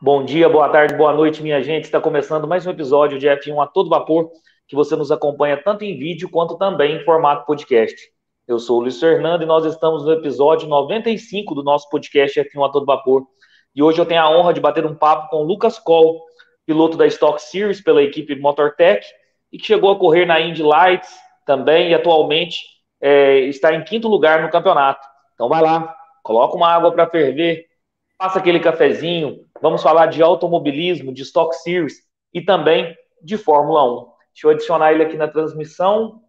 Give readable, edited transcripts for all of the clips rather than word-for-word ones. Bom dia, boa tarde, boa noite, minha gente. Está começando mais um episódio de F1 a todo vapor, que você nos acompanha tanto em vídeo quanto também em formato podcast. Eu sou o Luiz Fernando e nós estamos no episódio 95 do nosso podcast F1 a todo vapor. E hoje eu tenho a honra de bater um papo com o Lucas Kohl, piloto da Stock Series pela equipe MotorTech e que chegou a correr na Indy Lights também e atualmente está em quinto lugar no campeonato. Então vai lá, coloca uma água para ferver, faça aquele cafezinho, vamos falar de automobilismo, de Stock Series e também de Fórmula 1. Deixa eu adicionar ele aqui na transmissão.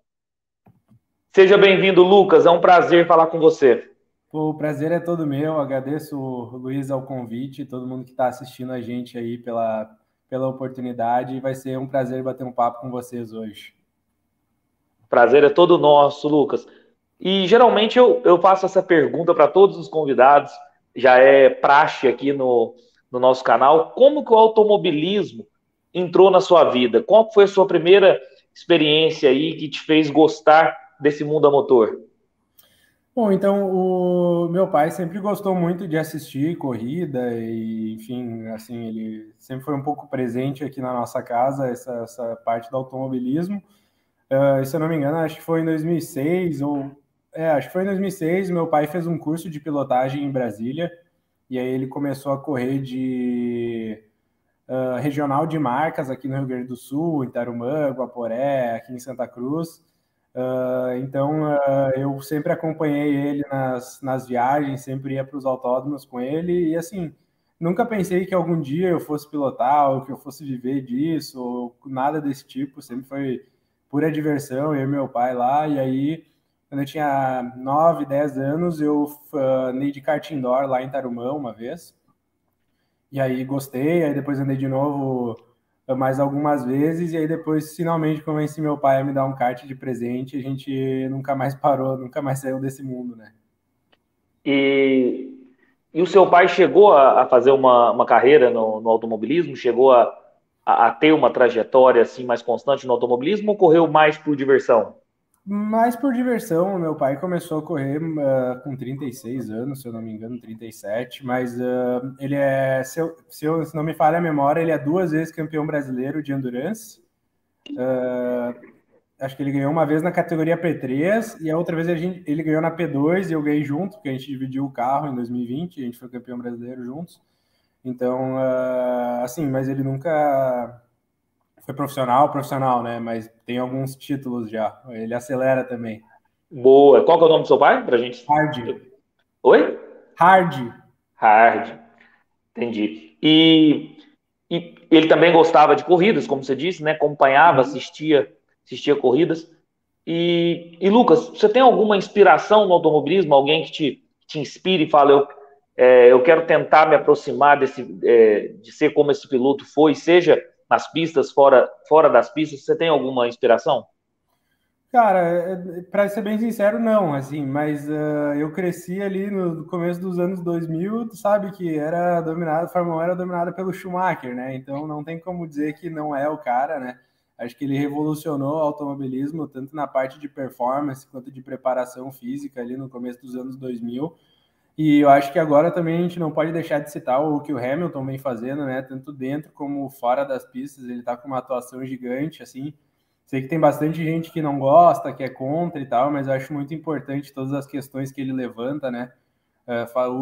Seja bem-vindo, Lucas, é um prazer falar com você. O prazer é todo meu, agradeço, Luiz, ao convite, todo mundo que está assistindo a gente aí pela oportunidade, vai ser um prazer bater um papo com vocês hoje. Prazer é todo nosso, Lucas. E geralmente eu faço essa pergunta para todos os convidados, já é praxe aqui no nosso canal. Como que o automobilismo entrou na sua vida? Qual foi a sua primeira experiência aí que te fez gostar desse mundo a motor? Bom, então, o meu pai sempre gostou muito de assistir corrida e, enfim, assim, ele sempre foi um pouco presente aqui na nossa casa, essa parte do automobilismo. Se eu não me engano, acho que foi em 2006 ou... acho que foi em 2006, meu pai fez um curso de pilotagem em Brasília, e aí ele começou a correr de regional de marcas aqui no Rio Grande do Sul, em Tarumã, Guaporé, aqui em Santa Cruz. Então, eu sempre acompanhei ele nas viagens, sempre ia para os autódromos com ele, e assim, nunca pensei que algum dia eu fosse pilotar, ou que eu fosse viver disso, ou nada desse tipo, sempre foi pura diversão, eu e meu pai lá, e aí... Quando eu tinha 9, 10 anos, eu andei de kart indoor lá em Tarumã uma vez. E aí gostei, aí depois andei de novo mais algumas vezes. E aí depois finalmente convenci meu pai a me dar um kart de presente. A gente nunca mais parou, nunca mais saiu desse mundo, né? E o seu pai chegou a fazer uma carreira no automobilismo? Chegou a ter uma trajetória assim, mais constante no automobilismo ou correu mais por diversão? Mas por diversão, meu pai começou a correr com 36 anos, se eu não me engano, 37, mas ele é, se não me falha a memória, ele é 2 vezes campeão brasileiro de endurance, acho que ele ganhou uma vez na categoria P3 e a outra vez ele ganhou na P2 e eu ganhei junto, porque a gente dividiu o carro em 2020, a gente foi campeão brasileiro juntos, então, assim, mas ele nunca... Foi profissional, né? Mas tem alguns títulos já. Ele acelera também. Boa. Qual que é o nome do seu pai? Pra gente... Hard. Oi? Hard. Entendi. E ele também gostava de corridas, como você disse, né? Acompanhava, assistia corridas. E Lucas, você tem alguma inspiração no automobilismo? Alguém que te inspire e fala, eu quero tentar me aproximar de ser como esse piloto foi, seja... nas pistas, fora das pistas, você tem alguma inspiração? Cara, para ser bem sincero, não, assim, mas eu cresci ali no começo dos anos 2000, tu sabe que a Fórmula 1 era dominada pelo Schumacher, né, então não tem como dizer que não é o cara, né, acho que ele revolucionou o automobilismo, tanto na parte de performance, quanto de preparação física ali no começo dos anos 2000, e eu acho que agora também a gente não pode deixar de citar o que o Hamilton vem fazendo, né? Tanto dentro como fora das pistas, ele tá com uma atuação gigante, assim. Sei que tem bastante gente que não gosta, que é contra e tal, mas eu acho muito importante todas as questões que ele levanta, né?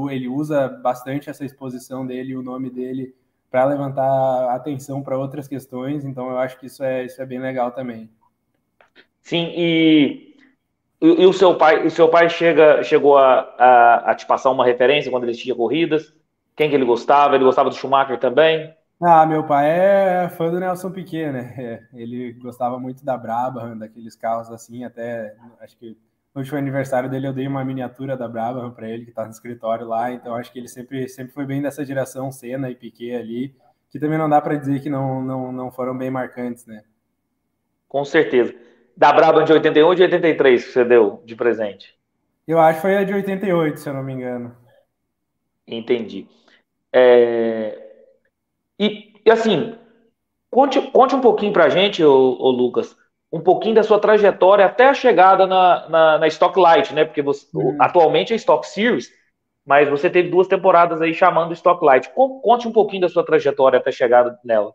Ele usa bastante essa exposição dele, o nome dele, para levantar atenção para outras questões, então eu acho que isso é bem legal também. Sim, E o seu pai chegou a te passar uma referência quando ele assistia corridas? Quem que ele gostava? Ele gostava do Schumacher também? Ah, meu pai é fã do Nelson Piquet, né? Ele gostava muito da Brabham, daqueles carros assim, até, acho que no último aniversário dele eu dei uma miniatura da Brabham para ele, que tá no escritório lá, então acho que ele sempre foi bem dessa geração Senna e Piquet ali, que também não dá para dizer que não foram bem marcantes, né? Com certeza. Da Brabham de 81 ou de 83 que você deu de presente? Eu acho que foi a de 88, se eu não me engano. Entendi. E assim, conte um pouquinho pra gente, ô Lucas, um pouquinho da sua trajetória até a chegada na Stock Light, né? Porque atualmente é Stock Series, mas você teve 2 temporadas aí chamando o Stock Light. Conte um pouquinho da sua trajetória até chegar nela.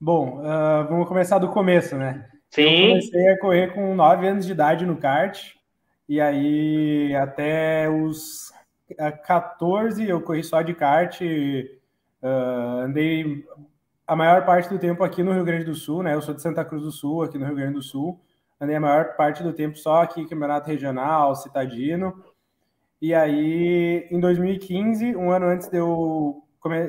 Bom, vamos começar do começo, né? Sim. Eu comecei a correr com 9 anos de idade no kart, e aí até os 14 eu corri só de kart, andei a maior parte do tempo aqui no Rio Grande do Sul, né? Eu sou de Santa Cruz do Sul, aqui no Rio Grande do Sul. Andei a maior parte do tempo só aqui, campeonato regional, citadino. E aí, em 2015, um ano antes de eu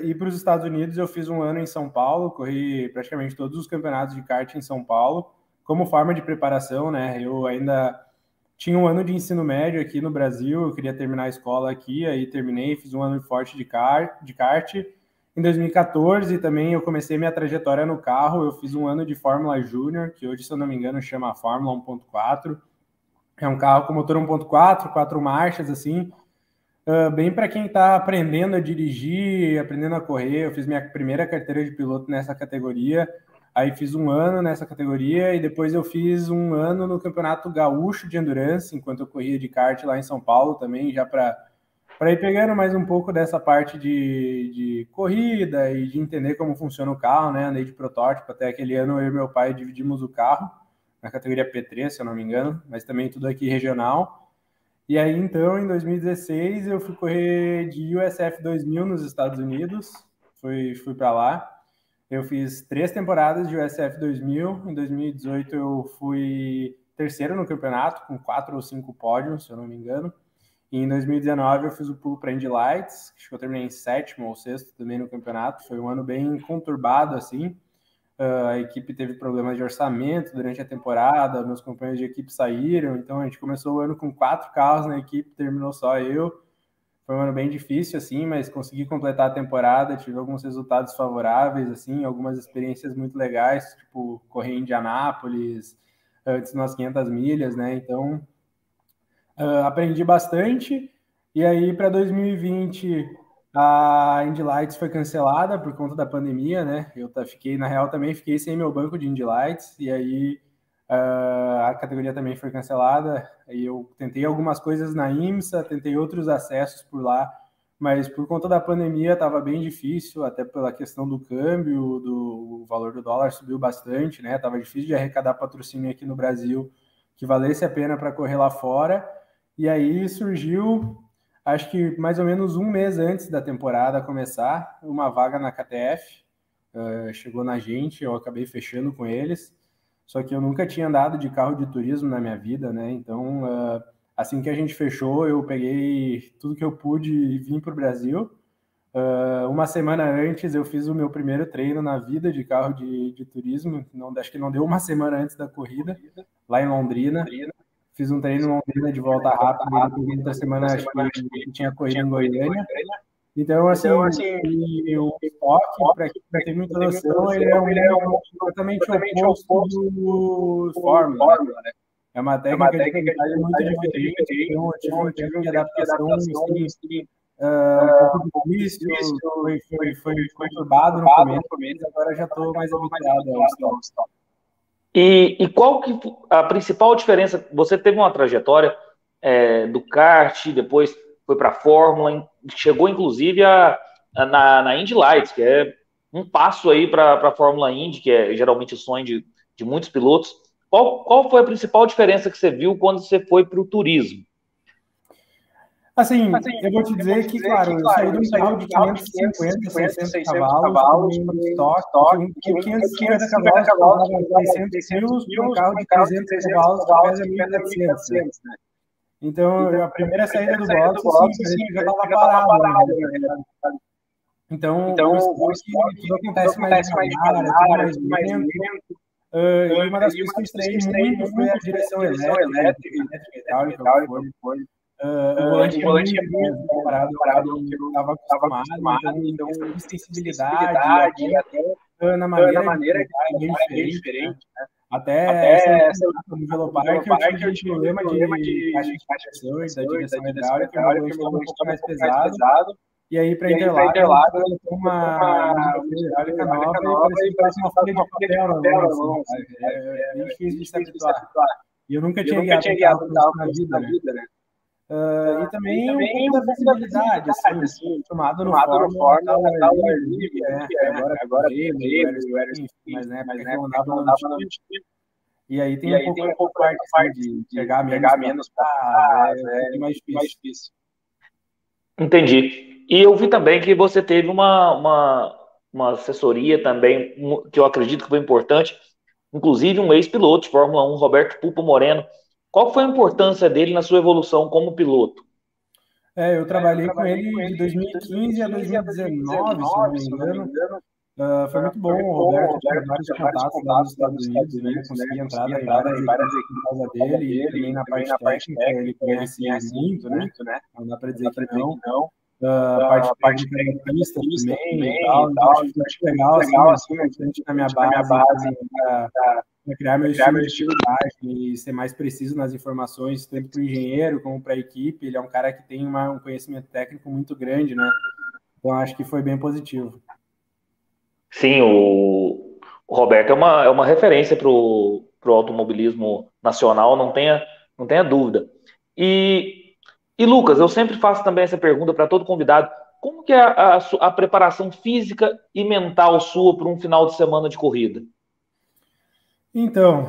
ir para os Estados Unidos, eu fiz um ano em São Paulo, corri praticamente todos os campeonatos de kart em São Paulo, como forma de preparação, né? Eu ainda tinha um ano de ensino médio aqui no Brasil, eu queria terminar a escola aqui, aí terminei, fiz um ano forte de kart. Em 2014, também, eu comecei minha trajetória no carro, eu fiz um ano de Fórmula Júnior, que hoje, se eu não me engano, chama Fórmula 1.4. É um carro com motor 1.4, 4 marchas, assim, bem para quem está aprendendo a dirigir, aprendendo a correr. Eu fiz minha primeira carteira de piloto nessa categoria, aí fiz um ano nessa categoria, e depois eu fiz um ano no Campeonato Gaúcho de Endurance, enquanto eu corria de kart lá em São Paulo também, já para ir pegando mais um pouco dessa parte de corrida e de entender como funciona o carro, né? Andei de protótipo, até aquele ano eu e meu pai dividimos o carro, na categoria P3, se eu não me engano, mas também tudo aqui regional. E aí, então, em 2016, eu fui correr de USF 2000 nos Estados Unidos, fui para lá. Eu fiz 3 temporadas de USF 2000, em 2018 eu fui terceiro no campeonato, com 4 ou 5 pódios, se eu não me engano. E em 2019 eu fiz o pulo para Indy Lights, acho que eu terminei em 7º ou 6º também no campeonato, foi um ano bem conturbado, assim. A equipe teve problemas de orçamento durante a temporada, meus companheiros de equipe saíram, então a gente começou o ano com 4 carros na equipe, terminou só eu. Foi um ano bem difícil, assim, mas consegui completar a temporada, tive alguns resultados favoráveis, assim, algumas experiências muito legais, tipo correr em Indianápolis, antes nas 500 milhas, né? Então, aprendi bastante. E aí, para 2020... a Indy Lights foi cancelada por conta da pandemia, né? Eu fiquei, na real, também fiquei sem meu banco de Indy Lights, e aí a categoria também foi cancelada. Aí eu tentei algumas coisas na IMSA, tentei outros acessos por lá, mas por conta da pandemia estava bem difícil, até pela questão do câmbio, o valor do dólar subiu bastante, né? Tava difícil de arrecadar patrocínio aqui no Brasil que valesse a pena para correr lá fora. E aí surgiu, acho que mais ou menos um mês antes da temporada começar, uma vaga na KTF, chegou na gente, eu acabei fechando com eles, só que eu nunca tinha andado de carro de turismo na minha vida, né? Então, assim que a gente fechou, eu peguei tudo que eu pude e vim para o Brasil. Uma semana antes, eu fiz o meu primeiro treino na vida de carro de turismo, acho que não deu uma semana antes da corrida, lá em Londrina. Fiz um treino em Londrina de volta rápida, na semana acho que tinha corrido em Goiânia. Então, assim, o Stock, para quem tem muita noção, ele é um completamente oposto do Fórmula, né? É uma técnica de muito diferente, então eu tive um tempo de adaptação, assim, um pouco difícil, foi conturbado no começo, agora já estou mais habituado ao Stock. E qual que a principal diferença? Você teve uma trajetória do kart, depois foi para a Fórmula, chegou inclusive na Indy Lights, que é um passo aí para a Fórmula Indy, que é geralmente o sonho de muitos pilotos. Qual foi a principal diferença que você viu quando você foi para o turismo? Assim, eu vou te dizer que, claro, eu saí de um carro de 550, 600 cavalos, para o Stock, que 550 cavalos dava 600 quilos, e um carro de 300 cavalos pesa 1.700, né? Então, a primeira saída do box, assim, já estava parado, né? Então, o que acontece mais mais lento. E uma das coisas que eu estranhei muito foi a direção elétrica e tal, o volante é parado, eu estava acostumado, então sensibilidade na maneira que é diferente, né? Até no velopark eu tive problema de caixa da direção hidráulica, o volante estava um pouco mais pesado, e aí para Interlagos eu tenho uma hidráulica nova e parece uma folha de papel na mão, é bem difícil de se habituar, e eu nunca tinha guiado na vida, né? E também um pouco da visibilidade, assim, tomado no Fórmula e tal, agora mas andava no time. E aí tem um pouco da parte de pegar menos para mais difícil. Entendi. E eu vi também que você teve uma assessoria também, que eu acredito que foi importante, inclusive um ex-piloto de Fórmula 1, Roberto Pupo Moreno. Qual foi a importância dele na sua evolução como piloto? Eu trabalhei com ele de 2015 a 2019, se não me engano. Foi muito bom, o Roberto tinha vários contatos lá nos Estados Unidos, né? Consegui entrar em várias equipes dele, e também na parte técnica ele conhecia muito, né? Não dá para dizer que não. A parte pista também e tal, muito legal, assim, na minha base para criar meu estilo de imagem e ser mais preciso nas informações, tanto para o engenheiro como para a equipe. Ele é um cara que tem um conhecimento técnico muito grande, né? Então, acho que foi bem positivo. Sim, o Roberto é uma referência para o automobilismo nacional, não tenha dúvida. E, Lucas, eu sempre faço também essa pergunta para todo convidado. Como que é a preparação física e mental sua para um final de semana de corrida? Então,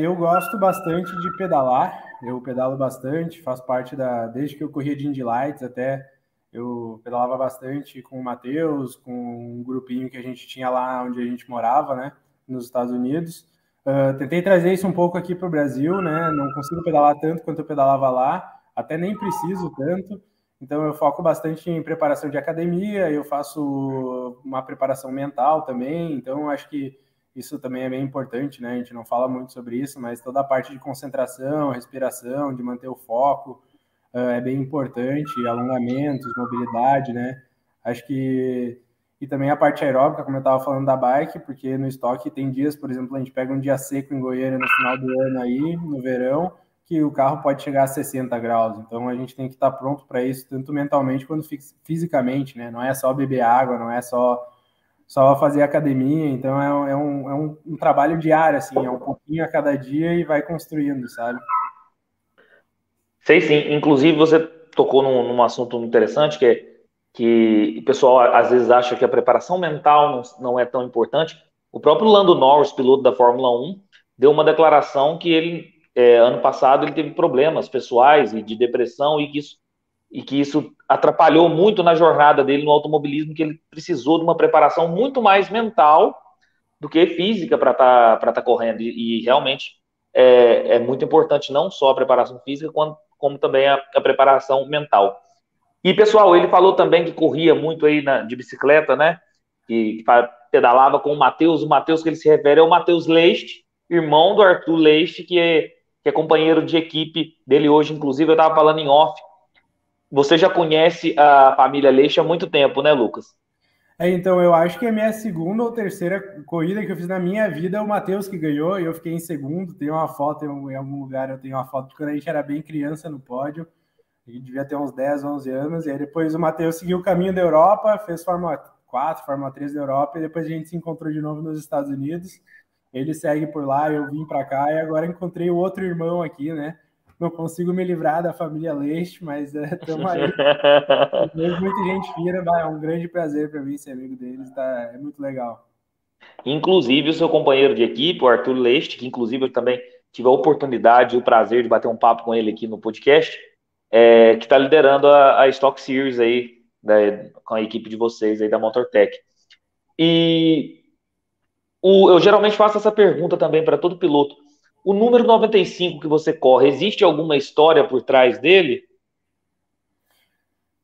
eu gosto bastante de pedalar. Eu pedalo bastante, faço parte desde que eu corria de Indy Lights até... Eu pedalava bastante com o Mateus, com um grupinho que a gente tinha lá onde a gente morava, né, nos Estados Unidos. Tentei trazer isso um pouco aqui para o Brasil, né, não consigo pedalar tanto quanto eu pedalava lá, até nem preciso tanto. Então eu foco bastante em preparação de academia, eu faço uma preparação mental também, então acho que isso também é bem importante, né, a gente não fala muito sobre isso, mas toda a parte de concentração, respiração, de manter o foco, é bem importante, alongamentos, mobilidade, né? Acho que... E também a parte aeróbica, como eu estava falando da bike, porque no estoque tem dias, por exemplo, a gente pega um dia seco em Goiânia no final do ano aí, no verão, que o carro pode chegar a 60 graus. Então, a gente tem que estar pronto para isso, tanto mentalmente quanto fisicamente, né? Não é só beber água, não é só fazer academia. Então, é um trabalho diário, assim, é um pouquinho a cada dia e vai construindo, sabe? Sei sim, inclusive você tocou num assunto interessante que o pessoal às vezes acha que a preparação mental não é tão importante. O próprio Lando Norris, piloto da Fórmula 1, deu uma declaração que ele, ano passado, ele teve problemas pessoais e de depressão e que isso atrapalhou muito na jornada dele no automobilismo, que ele precisou de uma preparação muito mais mental do que física para estar correndo e realmente... É muito importante não só a preparação física, como também a preparação mental. E, pessoal, ele falou também que corria muito aí de bicicleta, né? E pedalava com o Mateus. O Mateus que ele se refere é o Mateus Leist, irmão do Arthur Leite, que é companheiro de equipe dele hoje. Inclusive, eu estava falando em off. Você já conhece a família Leite há muito tempo, né, Lucas? Então, eu acho que a minha segunda ou terceira corrida que eu fiz na minha vida é o Mateus que ganhou, e eu fiquei em segundo. Tem uma foto em algum lugar, eu tenho uma foto de quando a gente era bem criança no pódio, a gente devia ter uns 10, 11 anos, e aí depois o Mateus seguiu o caminho da Europa, fez Fórmula 4, Fórmula 3 da Europa, e depois a gente se encontrou de novo nos Estados Unidos, ele segue por lá, eu vim para cá, e agora encontrei o outro irmão aqui, né? Não consigo me livrar da família Leite, mas estamos aí. Muita gente vira, é um grande prazer para mim ser amigo deles, tá? É muito legal. Inclusive o seu companheiro de equipe, o Arthur Leite, que inclusive eu também tive a oportunidade e o prazer de bater um papo com ele aqui no podcast, que está liderando a Stock Series aí, com a equipe de vocês aí da MotorTech. E eu geralmente faço essa pergunta também para todo piloto. O número 95 que você corre, existe alguma história por trás dele?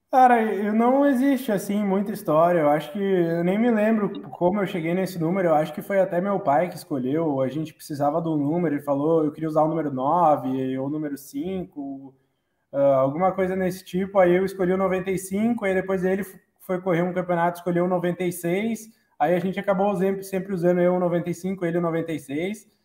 Cara, eu não existe, assim, muita história. Eu acho que... Eu nem me lembro como eu cheguei nesse número. Eu acho que foi até meu pai que escolheu. A gente precisava do número. Ele falou, eu queria usar o número 9 ou o número 5. Alguma coisa nesse tipo. Aí eu escolhi o 95. Aí depois ele foi correr um campeonato, escolheu o 96. Aí a gente acabou sempre usando eu o 95, ele o 96.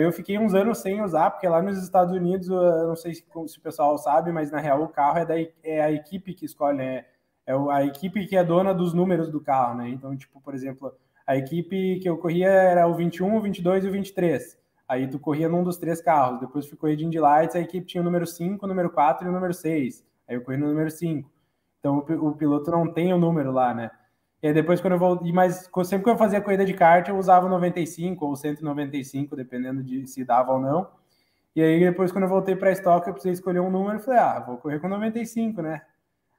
Eu fiquei uns anos sem usar, porque lá nos Estados Unidos, eu não sei se o pessoal sabe, mas na real o carro é a equipe que escolhe, né? É a equipe que é dona dos números do carro, né? Então, tipo, por exemplo, a equipe que eu corria era o 21, o 22 e o 23. Aí tu corria num dos três carros, depois tu corria de Indy Lights, a equipe tinha o número 5, o número 4 e o número 6. Aí eu corri no número 5. Então o piloto não tem o número lá, né? E aí depois quando eu voltei, mas sempre que eu fazia corrida de kart, eu usava 95 ou 195, dependendo de se dava ou não. E aí depois quando eu voltei para a Stock, eu precisei escolher um número e falei, ah, vou correr com 95, né?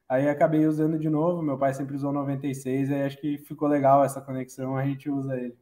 Aí acabei usando de novo, meu pai sempre usou 96, aí acho que ficou legal essa conexão, a gente usa ele.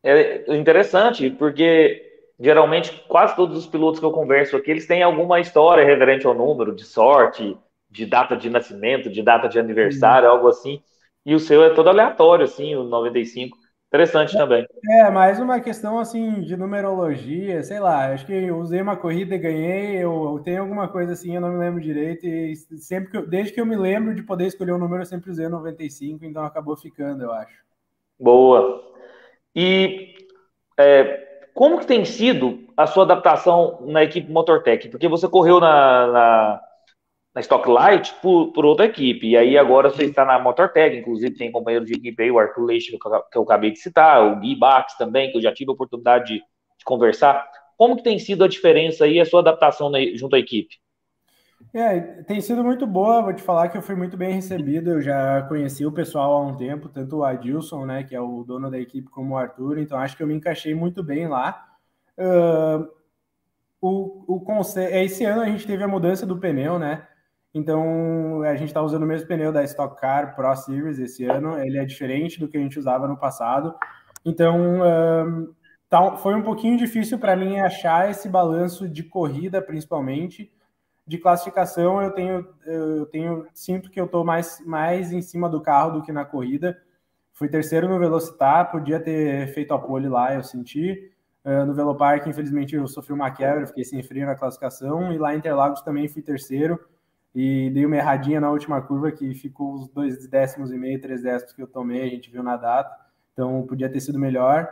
É interessante, porque geralmente quase todos os pilotos que eu converso aqui, eles têm alguma história referente ao número, de sorte, de data de nascimento, de data de aniversário, algo assim, e o seu é todo aleatório, assim, o 95. Interessante também. É, mais uma questão, assim, de numerologia, sei lá, acho que eu usei uma corrida e ganhei, eu tenho alguma coisa assim, eu não me lembro direito, e sempre que desde que eu me lembro de poder escolher um número, eu sempre usei 95, então acabou ficando, eu acho. Boa. E como que tem sido a sua adaptação na equipe MotorTech? Porque você correu na Stock Light por outra equipe, e aí agora você está na MotorTech, inclusive tem companheiro de equipe aí, o Arthur Leite, que eu acabei de citar, o Gui Bax também, que eu já tive a oportunidade de conversar. Como que tem sido a diferença aí, a sua adaptação junto à equipe? Tem sido muito boa, vou te falar que eu fui muito bem recebido, eu já conheci o pessoal há um tempo, tanto o Adilson, né, que é o dono da equipe, como o Arthur, então acho que eu me encaixei muito bem lá. Esse ano a gente teve a mudança do pneu, né, então a gente está usando o mesmo pneu da Stock Car Pro Series esse ano, ele é diferente do que a gente usava no passado, então... foi um pouquinho difícil para mim achar esse balanço de corrida, principalmente. De classificação, sinto que eu estou mais em cima do carro do que na corrida. Fui terceiro no Velocitar, podia ter feito a pole lá, eu senti. No Velopark, infelizmente, eu sofri uma quebra, fiquei sem freio na classificação. E lá em Interlagos também fui terceiro. E dei uma erradinha na última curva, que ficou os 2,5 décimos, 3 décimos que eu tomei, a gente viu na data. Então, podia ter sido melhor.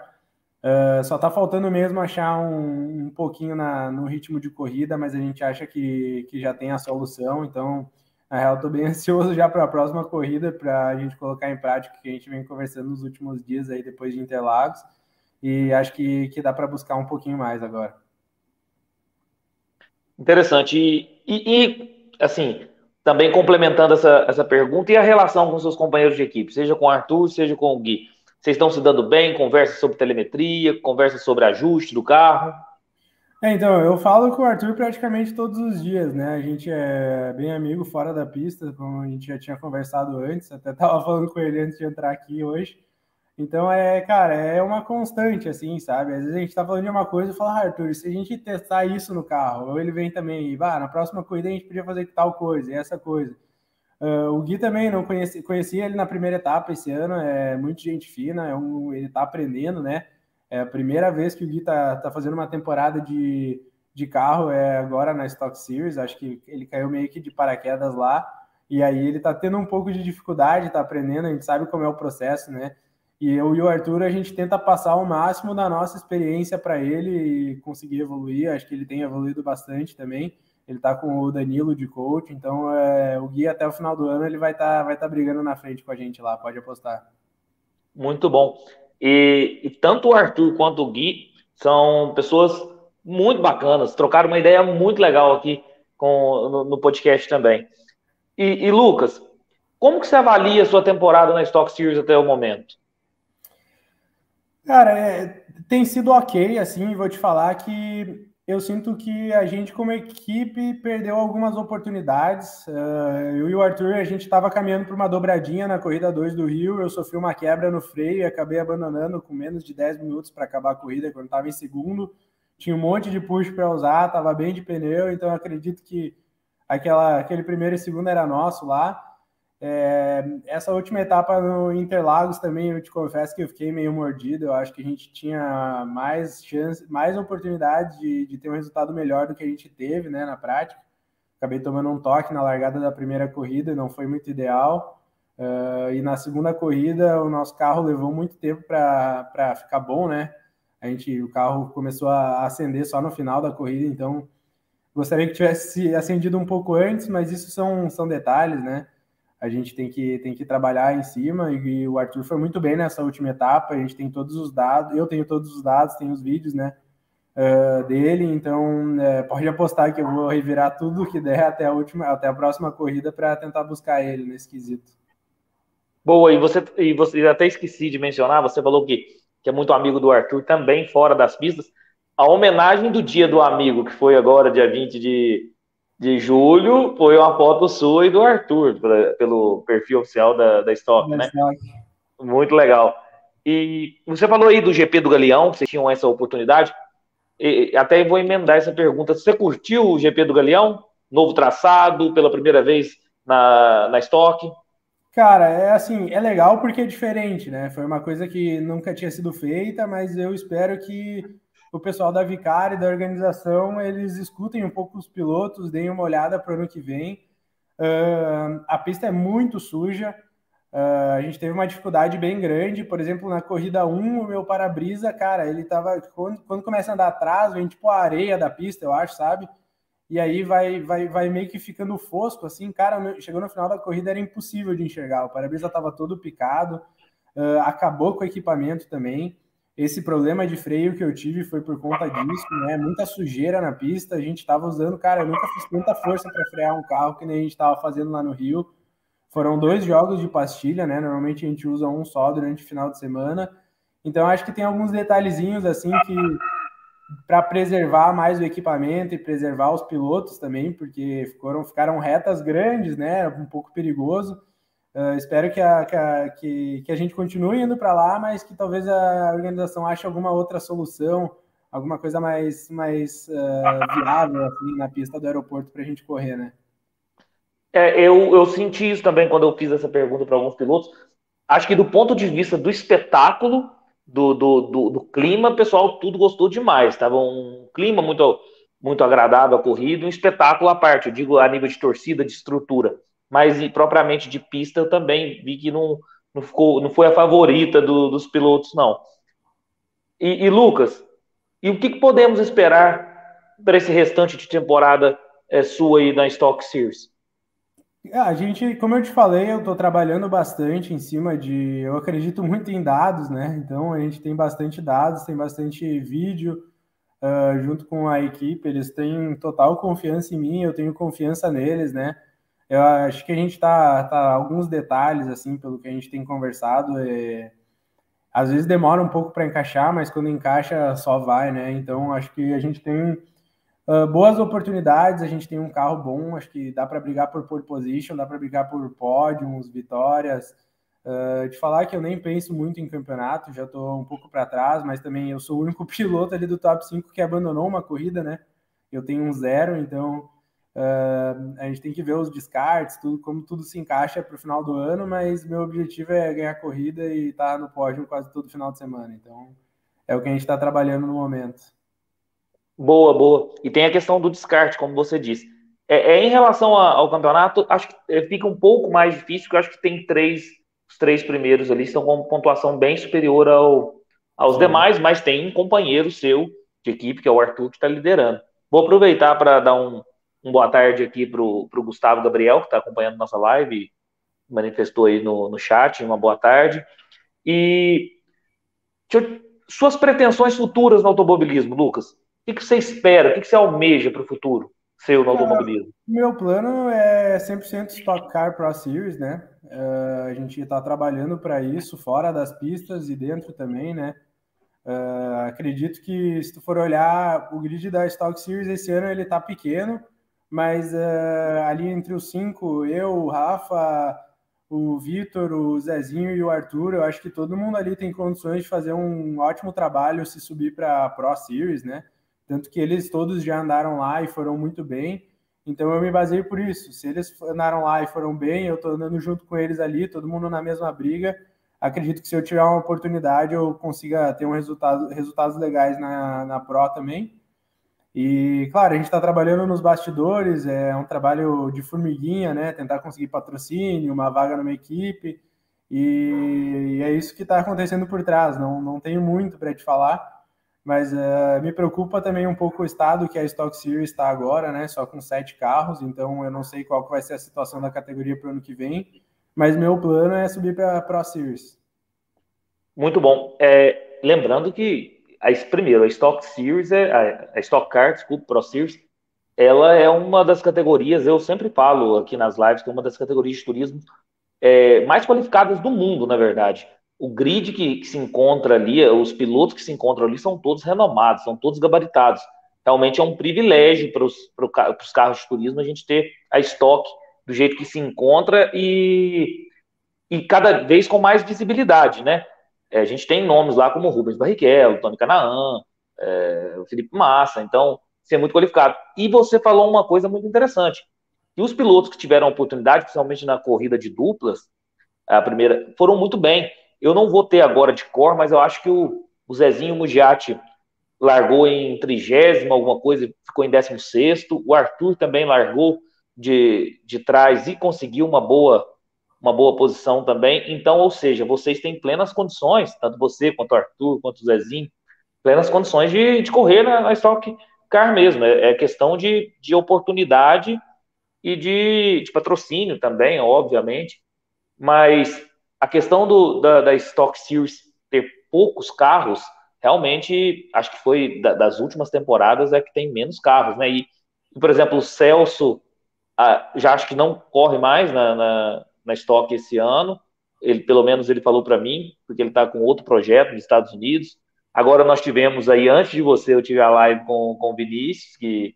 Só tá faltando mesmo achar um pouquinho no ritmo de corrida, mas a gente acha que já tem a solução, então, na real, tô bem ansioso já para a próxima corrida, para a gente colocar em prática o que a gente vem conversando nos últimos dias aí, depois de Interlagos, e acho que dá para buscar um pouquinho mais agora. Interessante, e assim, também complementando essa pergunta, e a relação com seus companheiros de equipe, seja com o Arthur, seja com o Gui? Vocês estão se dando bem? Conversa sobre telemetria, conversa sobre ajuste do carro? Então, eu falo com o Arthur praticamente todos os dias, né? A gente é bem amigo fora da pista, como a gente já tinha conversado antes, até estava falando com ele antes de entrar aqui hoje. Então, cara, é uma constante, assim, sabe? Às vezes a gente está falando de uma coisa e fala, Arthur, se a gente testar isso no carro, ou ele vem também e, na próxima corrida a gente podia fazer tal coisa, e essa coisa. O Gui também, não conheci ele na primeira etapa esse ano, é muito gente fina, ele tá aprendendo, né? É a primeira vez que o Gui tá fazendo uma temporada de carro, agora na Stock Series, acho que ele caiu meio que de paraquedas lá, e aí ele tá tendo um pouco de dificuldade, tá aprendendo, a gente sabe como é o processo, né? E eu e o Arthur, a gente tenta passar o máximo da nossa experiência para ele e conseguir evoluir, acho que ele tem evoluído bastante também. Ele tá com o Danilo de coach, então o Gui até o final do ano ele vai tá brigando na frente com a gente lá, pode apostar. Muito bom. E tanto o Arthur quanto o Gui são pessoas muito bacanas, trocaram uma ideia muito legal aqui no podcast também. E Lucas, como que você avalia a sua temporada na Stock Series até o momento? Cara, tem sido ok, assim, vou te falar que... Eu sinto que a gente, como equipe, perdeu algumas oportunidades. Eu e o Arthur, a gente estava caminhando para uma dobradinha na corrida 2 do Rio, eu sofri uma quebra no freio e acabei abandonando com menos de 10 minutos para acabar a corrida, quando estava em segundo. Tinha um monte de push para usar, estava bem de pneu, então eu acredito que aquele primeiro e segundo era nosso lá. Essa última etapa no Interlagos também, eu te confesso que eu fiquei meio mordido, eu acho que a gente tinha mais chance, mais oportunidade de ter um resultado melhor do que a gente teve, né, na prática. Acabei tomando um toque na largada da primeira corrida, não foi muito ideal, e na segunda corrida o nosso carro levou muito tempo para ficar bom, né, o carro começou a acender só no final da corrida, então gostaria que tivesse acendido um pouco antes, mas isso são detalhes, né. A gente tem que trabalhar em cima, e o Arthur foi muito bem nessa última etapa, eu tenho todos os dados, tenho os vídeos, né, dele, então pode apostar que eu vou revirar tudo o que der até a próxima corrida para tentar buscar ele nesse quesito. Boa, e você até esqueci de mencionar, você falou que é muito amigo do Arthur também, fora das pistas. A homenagem do dia do amigo, que foi agora, dia 20 de julho, foi uma foto sua e do Arthur, pelo perfil oficial da Stock, né? Stock. Muito legal. E você falou aí do GP do Galeão, que vocês tinham essa oportunidade. E até vou emendar essa pergunta. Você curtiu o GP do Galeão? Novo traçado, pela primeira vez na Stock? Cara, é assim, é legal porque é diferente, né? Foi uma coisa que nunca tinha sido feita, mas eu espero que o pessoal da Vicar e da organização, eles escutem um pouco os pilotos, deem uma olhada para o ano que vem. A pista é muito suja. A gente teve uma dificuldade bem grande, por exemplo, na corrida 1, o meu para-brisa, cara, ele tava, quando começa a andar atrás, vem tipo a areia da pista, eu acho, sabe? E aí vai meio que ficando fosco, assim, cara, chegou no final da corrida, era impossível de enxergar, o para-brisa tava todo picado, acabou com o equipamento também, esse problema de freio que eu tive foi por conta disso, né, muita sujeira na pista, a gente tava usando, cara, eu nunca fiz tanta força para frear um carro que nem a gente tava fazendo lá no Rio. Foram 2 jogos de pastilha, né? Normalmente a gente usa um só durante o final de semana. Então, acho que tem alguns detalhezinhos, assim, que para preservar mais o equipamento e preservar os pilotos também, porque ficaram retas grandes, né? Um pouco perigoso. Espero que a gente continue indo para lá, mas que talvez a organização ache alguma outra solução, alguma coisa mais viável, assim, na pista do aeroporto para a gente correr, né? Eu senti isso também quando eu fiz essa pergunta para alguns pilotos. Acho que do ponto de vista do espetáculo, do clima, o pessoal tudo gostou demais. Estava um clima muito, muito agradável a corrida, um espetáculo à parte. Eu digo a nível de torcida, de estrutura. Mas e, propriamente de pista, eu também vi que não foi a favorita dos pilotos, não. E Lucas, e o que podemos esperar para esse restante de temporada sua aí na Stock Series? A gente, como eu te falei, eu estou trabalhando bastante em cima de... Eu acredito muito em dados, né? Então, a gente tem bastante dados, tem bastante vídeo junto com a equipe. Eles têm total confiança em mim, eu tenho confiança neles, né? Eu acho que a gente tá alguns detalhes, assim, pelo que a gente tem conversado. Às vezes demora um pouco para encaixar, mas quando encaixa, só vai, né? Então, acho que a gente tem... boas oportunidades, a gente tem um carro bom, acho que dá para brigar por pole position, dá para brigar por pódios, vitórias. Te falar que eu nem penso muito em campeonato, já estou um pouco para trás, mas também eu sou o único piloto ali do top 5 que abandonou uma corrida, né? Eu tenho um 0, então a gente tem que ver os descartes, tudo, como tudo se encaixa para o final do ano, mas meu objetivo é ganhar corrida e estar no pódio quase todo final de semana, então é o que a gente está trabalhando no momento. Boa, boa. E tem a questão do descarte, como você disse. Em relação ao campeonato, acho que fica um pouco mais difícil, porque eu acho que tem os três primeiros ali estão com pontuação bem superior aos demais, mas tem um companheiro seu de equipe, que é o Arthur, que está liderando. Vou aproveitar para dar um boa tarde aqui para o Gustavo Gabriel, que está acompanhando nossa live, manifestou aí no chat, uma boa tarde. E suas pretensões futuras no automobilismo, Lucas? O que você espera? O que você almeja para o futuro seu no automobilismo? Meu plano é 100% Stock Car Pro Series, né? A gente está trabalhando para isso, fora das pistas e dentro também, né? Acredito que, se tu for olhar o grid da Stock Series, esse ano ele está pequeno, mas ali entre os 5, eu, o Rafa, o Vitor, o Zezinho e o Arthur, eu acho que todo mundo ali tem condições de fazer um ótimo trabalho se subir para a Pro Series, né? Tanto que eles todos já andaram lá e foram muito bem, então eu me baseio por isso. Se eles andaram lá e foram bem, eu estou andando junto com eles ali, todo mundo na mesma briga. Acredito que se eu tiver uma oportunidade, eu consiga ter um resultados legais na Pro também. E, claro, a gente está trabalhando nos bastidores, é um trabalho de formiguinha, né? Tentar conseguir patrocínio, uma vaga numa equipe, e é isso que está acontecendo por trás. Não tenho muito para te falar, mas me preocupa também um pouco o estado que a Stock Series está agora, né? Só com 7 carros, então eu não sei qual que vai ser a situação da categoria para o ano que vem, mas meu plano é subir para a Pro Series. Muito bom. Lembrando que primeiro, a Stock Series, a Stock Car, desculpa, Pro Series, ela é uma das categorias, eu sempre falo aqui nas lives, que é uma das categorias de turismo mais qualificadas do mundo, na verdade. O grid que se encontra ali, os pilotos que se encontram ali são todos renomados, são todos gabaritados. Realmente é um privilégio para os carros de turismo a gente ter a Stock do jeito que se encontra e cada vez com mais visibilidade, né? A gente tem nomes lá como Rubens Barrichello, Tony Kanaan, o Felipe Massa, então ser muito qualificado. E você falou uma coisa muito interessante, e os pilotos que tiveram a oportunidade, principalmente na corrida de duplas, a primeira, foram muito bem. Eu não vou ter agora de cor, mas eu acho que o Zezinho Mugiati largou em 30º, alguma coisa, ficou em 16º, o Arthur também largou de trás e conseguiu uma boa posição também. Então, ou seja, vocês têm plenas condições, tanto você, quanto o Arthur, quanto o Zezinho, plenas condições de correr na Stock Car mesmo. É questão de oportunidade e de patrocínio também, obviamente. Mas a questão da Stock Series ter poucos carros, realmente, acho que foi das últimas temporadas que tem menos carros, né? E, por exemplo, o Celso, já acho que não corre mais na Stock esse ano. Ele, pelo menos, ele falou para mim, porque ele está com outro projeto nos Estados Unidos. Agora nós tivemos aí, antes de você, eu tive a live com o Vinícius, que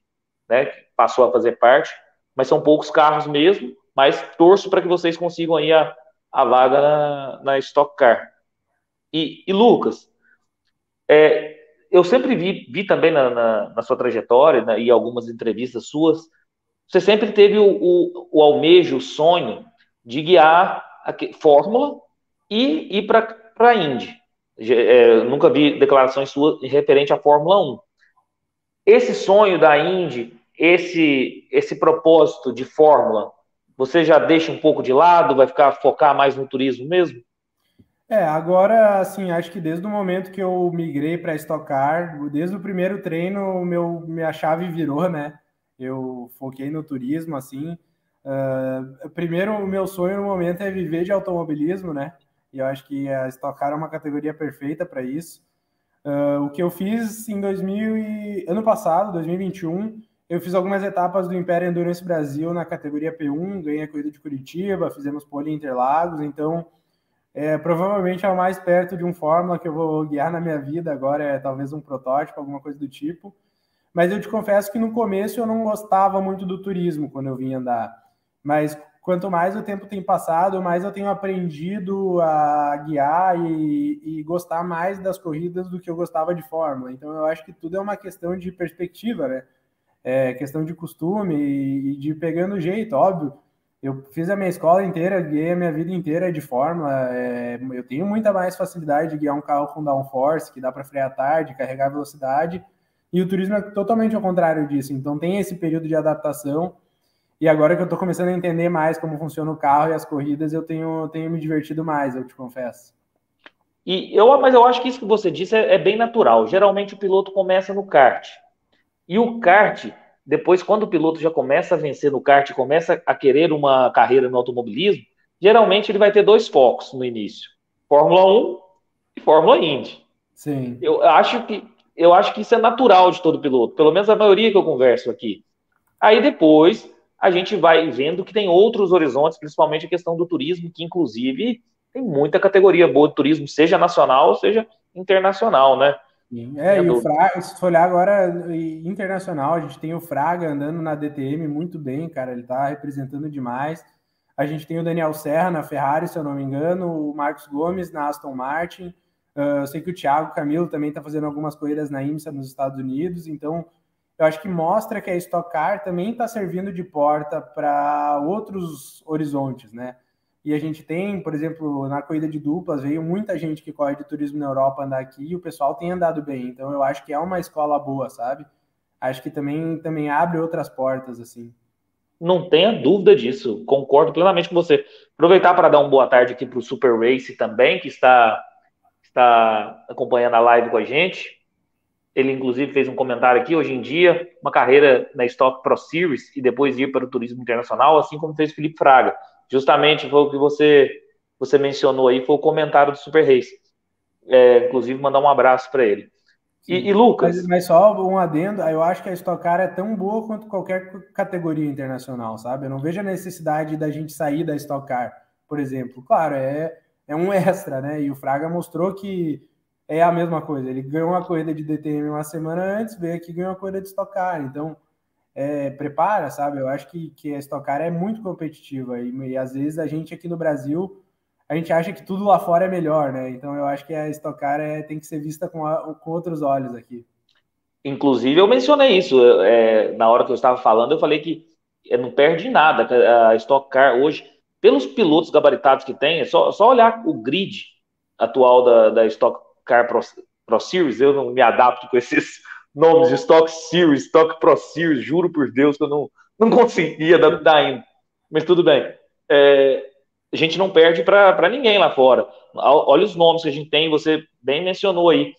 passou a fazer parte, mas são poucos carros mesmo, mas torço para que vocês consigam aí a vaga na Stock Car. E Lucas, eu sempre vi também na sua trajetória, né, e algumas entrevistas suas, você sempre teve o almejo, o sonho de guiar a Fórmula e ir para a Indy. Nunca vi declarações suas referente à Fórmula 1. Esse sonho da Indy, esse propósito de Fórmula, você já deixa um pouco de lado, vai focar mais no turismo mesmo? Agora, assim, acho que desde o momento que eu migrei para Stock Car, desde o primeiro treino, minha chave virou, né? Eu foquei no turismo, assim. Primeiro, o meu sonho no momento é viver de automobilismo, né? E eu acho que a Stock Car é uma categoria perfeita para isso. O que eu fiz em ano passado, 2021, eu fiz algumas etapas do Império Endurance Brasil na categoria P1, ganhei a corrida de Curitiba, fizemos pole em Interlagos, então provavelmente é o mais perto de um Fórmula que eu vou guiar na minha vida agora, talvez um protótipo, alguma coisa do tipo. Mas eu te confesso que no começo eu não gostava muito do turismo quando eu vim andar, mas quanto mais o tempo tem passado, mais eu tenho aprendido a guiar e gostar mais das corridas do que eu gostava de Fórmula. Então eu acho que tudo é uma questão de perspectiva, né? Questão de costume e de ir pegando o jeito, óbvio. Eu fiz a minha escola inteira, guiei a minha vida inteira de Fórmula. Eu tenho muita mais facilidade de guiar um carro com downforce, que dá para frear tarde, carregar velocidade. E o turismo é totalmente ao contrário disso. Então tem esse período de adaptação. E agora que eu estou começando a entender mais como funciona o carro e as corridas, eu tenho me divertido mais, eu te confesso. Mas eu acho que isso que você disse é bem natural. Geralmente o piloto começa no kart. E o kart, depois, quando o piloto já começa a vencer no kart, começa a querer uma carreira no automobilismo, geralmente ele vai ter dois focos no início. Fórmula 1 e Fórmula Indy. Sim. Eu acho que isso é natural de todo piloto, pelo menos a maioria que eu converso aqui. Aí depois a gente vai vendo que tem outros horizontes, principalmente a questão do turismo, que inclusive tem muita categoria boa de turismo, seja nacional, seja internacional, né? E o Fraga, se tu olhar agora, internacional, a gente tem o Fraga andando na DTM muito bem, cara, ele tá representando demais. A gente tem o Daniel Serra na Ferrari, se eu não me engano, o Marcos Gomes na Aston Martin. Eu sei que o Thiago Camilo também está fazendo algumas corridas na IMSA nos Estados Unidos, então eu acho que mostra que a Stock Car também está servindo de porta para outros horizontes, né? E a gente tem, por exemplo, na corrida de duplas, veio muita gente que corre de turismo na Europa andar aqui e o pessoal tem andado bem, então eu acho que é uma escola boa, sabe? Acho que também abre outras portas, assim. Não tenha dúvida disso, concordo plenamente com você. Aproveitar para dar uma boa tarde aqui para o Super Race também, que está acompanhando a live com a gente. Ele, inclusive, fez um comentário aqui. Hoje em dia, uma carreira na Stock Pro Series e depois ir para o turismo internacional, assim como fez Felipe Fraga. Justamente foi o que você mencionou aí, foi o comentário do Super Race. Inclusive, mandar um abraço para ele. E Lucas? Mas só um adendo, eu acho que a Stock Car é tão boa quanto qualquer categoria internacional, sabe? Eu não vejo a necessidade da gente sair da Stock Car, por exemplo. Claro, é um extra, né? E o Fraga mostrou que é a mesma coisa. Ele ganhou uma corrida de DTM uma semana antes, veio aqui e ganhou uma corrida de Stock Car. Então, prepara, sabe? Eu acho que a Stock Car é muito competitiva. E às vezes a gente aqui no Brasil... a gente acha que tudo lá fora é melhor, né? Então eu acho que a Stock Car tem que ser vista com outros olhos aqui. Inclusive, eu mencionei isso. Na hora que eu estava falando, eu falei que não perde nada. A Stock Car hoje, pelos pilotos gabaritados que tem, é só olhar o grid atual da Stock Car Pro Series. Eu não me adapto com esses nomes de Stock Series, Stock Pro Series. Juro por Deus que eu não conseguia adaptar ainda. Mas tudo bem. A gente não perde para ninguém lá fora. Olha os nomes que a gente tem, você bem mencionou aí.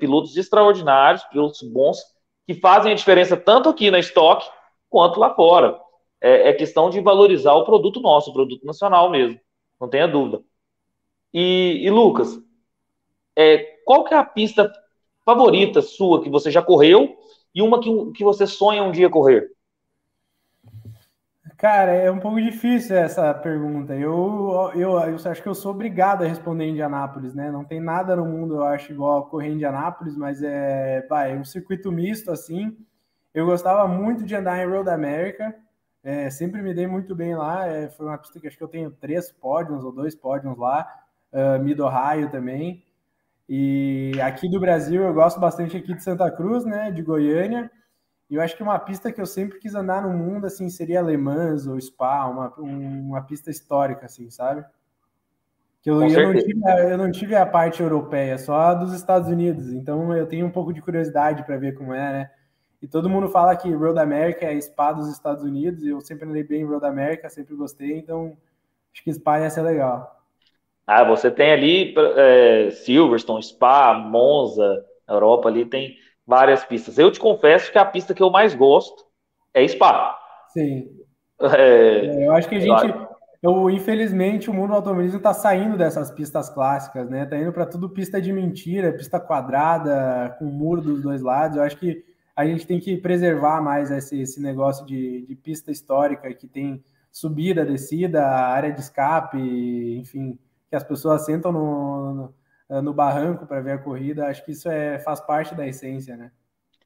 Pilotos extraordinários, pilotos bons, que fazem a diferença tanto aqui na Stock quanto lá fora. É questão de valorizar o produto nosso, o produto nacional mesmo, não tenha dúvida. E Lucas, qual que é a pista favorita sua que você já correu e uma que você sonha um dia correr? Cara, é um pouco difícil essa pergunta. Eu acho que eu sou obrigado a responder Indianápolis, né? Não tem nada no mundo, eu acho, igual a correr em Indianápolis, mas é um circuito misto, assim. Eu gostava muito de andar em Road America, sempre me dei muito bem lá. Foi uma pista que acho que eu tenho 3 pódios ou 2 pódios lá, Mid-Ohio também. E aqui do Brasil, eu gosto bastante aqui de Santa Cruz, né? De Goiânia. E eu acho que uma pista que eu sempre quis andar no mundo, assim, seria Le Mans ou Spa, uma pista histórica, assim, sabe? Que eu não tive a parte europeia, só a dos Estados Unidos. Então, eu tenho um pouco de curiosidade para ver como é, né? E todo mundo fala que Road America é Spa dos Estados Unidos, e eu sempre andei bem em Road America, sempre gostei, então acho que Spa ia ser legal. Ah, você tem ali Silverstone, Spa, Monza, Europa ali tem... várias pistas. Eu te confesso que a pista que eu mais gosto é Spa. Sim. Eu acho que a gente... infelizmente, o mundo do automobilismo está saindo dessas pistas clássicas, né? Está indo para tudo pista de mentira, pista quadrada, com muro dos dois lados. Eu acho que a gente tem que preservar mais esse negócio de pista histórica que tem subida, descida, área de escape, enfim, que as pessoas sentam no barranco para ver a corrida. Acho que isso faz parte da essência, né?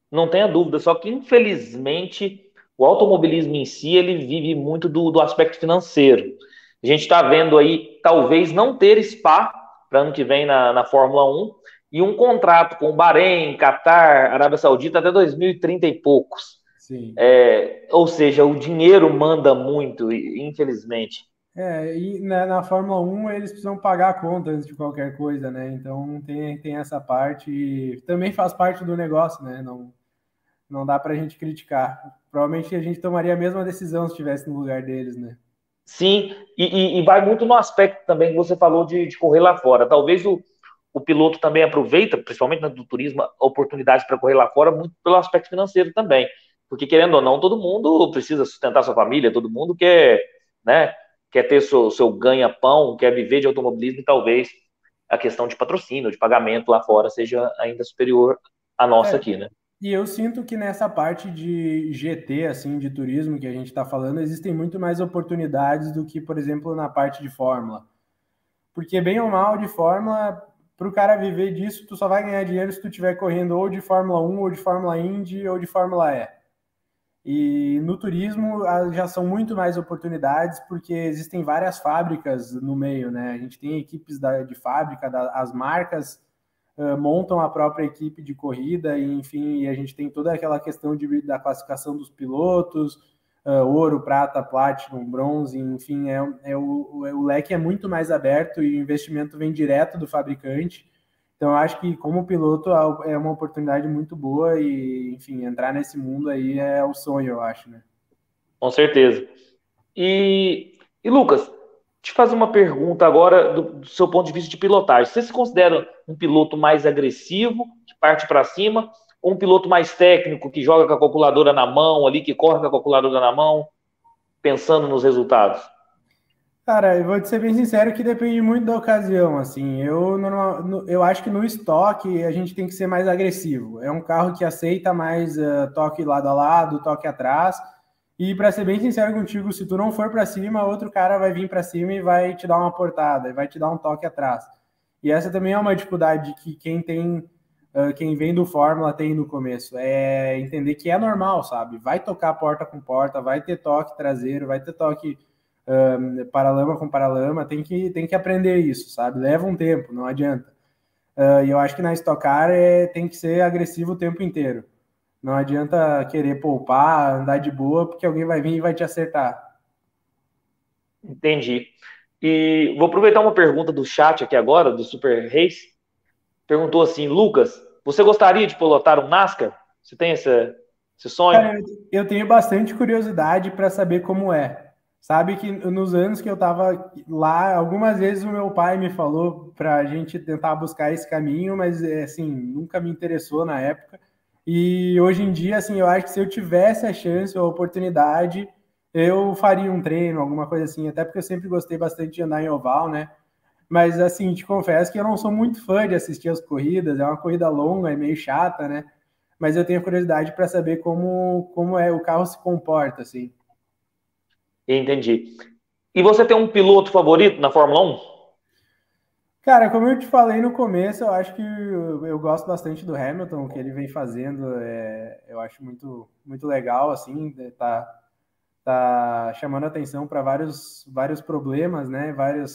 Não tenha dúvida, só que infelizmente o automobilismo em si ele vive muito do aspecto financeiro. A gente está vendo aí talvez não ter Spa para ano que vem na Fórmula 1 e um contrato com o Bahrein, Qatar, Arábia Saudita até 2030 e poucos. Sim. Ou seja, o dinheiro manda muito, infelizmente. E na Fórmula 1 eles precisam pagar a conta antes de qualquer coisa, né? Então tem essa parte e também faz parte do negócio, né? Não dá pra gente criticar. Provavelmente a gente tomaria a mesma decisão se estivesse no lugar deles, né? Sim, e vai muito no aspecto também que você falou de correr lá fora. Talvez o piloto também aproveita, principalmente no turismo, oportunidades para correr lá fora, muito pelo aspecto financeiro também. Porque querendo ou não, todo mundo precisa sustentar sua família, todo mundo quer, né? Quer ter seu ganha-pão, quer viver de automobilismo, e talvez a questão de patrocínio, de pagamento lá fora seja ainda superior à nossa aqui, né? E eu sinto que nessa parte de GT, assim, de turismo que a gente está falando, existem muito mais oportunidades do que, por exemplo, na parte de Fórmula. Porque bem ou mal de Fórmula, para o cara viver disso, tu só vai ganhar dinheiro se tu estiver correndo ou de Fórmula 1, ou de Fórmula Indy, ou de Fórmula E. E no turismo já são muito mais oportunidades porque existem várias fábricas no meio, né? A gente tem equipes de fábrica, as marcas montam a própria equipe de corrida, e, enfim, a gente tem toda aquela questão da classificação dos pilotos, ouro, prata, platinum, bronze, enfim, o leque é muito mais aberto e o investimento vem direto do fabricante. Então, eu acho que, como piloto, é uma oportunidade muito boa e, enfim, entrar nesse mundo aí é o sonho, eu acho, né? Com certeza. E Lucas, te fazer uma pergunta agora do seu ponto de vista de pilotagem. Você se considera um piloto mais agressivo, que parte para cima, ou um piloto mais técnico, que joga com a calculadora na mão ali, que corre com a calculadora na mão, pensando nos resultados? Cara, eu vou te ser bem sincero que depende muito da ocasião, assim, eu acho que no estoque a gente tem que ser mais agressivo, é um carro que aceita mais toque lado a lado, toque atrás, e para ser bem sincero contigo, se tu não for para cima, outro cara vai vir para cima e vai te dar uma portada, vai te dar um toque atrás, e essa também é uma dificuldade que quem vem do Fórmula tem no começo, é entender que é normal, sabe, vai tocar porta com porta, vai ter toque traseiro, vai ter toque... paralama com paralama, tem que aprender isso, sabe? Leva um tempo, não adianta. E eu acho que na Stock Car tem que ser agressivo o tempo inteiro. Não adianta querer poupar, andar de boa, porque alguém vai vir e vai te acertar. Entendi. E vou aproveitar uma pergunta do chat aqui agora, do Super Reis. Perguntou assim, Lucas, você gostaria de pilotar um NASCAR? Você tem esse sonho? Cara, eu tenho bastante curiosidade para saber como é. Sabe que nos anos que eu tava lá, algumas vezes o meu pai me falou para a gente tentar buscar esse caminho, mas assim, nunca me interessou na época. E hoje em dia, assim, eu acho que se eu tivesse a chance ou a oportunidade, eu faria um treino, alguma coisa assim, até porque eu sempre gostei bastante de andar em oval, né? Mas assim, te confesso que eu não sou muito fã de assistir as corridas, é uma corrida longa, é meio chata, né? Mas eu tenho curiosidade para saber como é o carro se comporta, assim. Entendi. E você tem um piloto favorito na Fórmula 1? Cara, como eu te falei no começo, eu acho que eu gosto bastante do Hamilton, o que ele vem fazendo, eu acho muito, muito legal, assim, tá chamando atenção para vários problemas, né,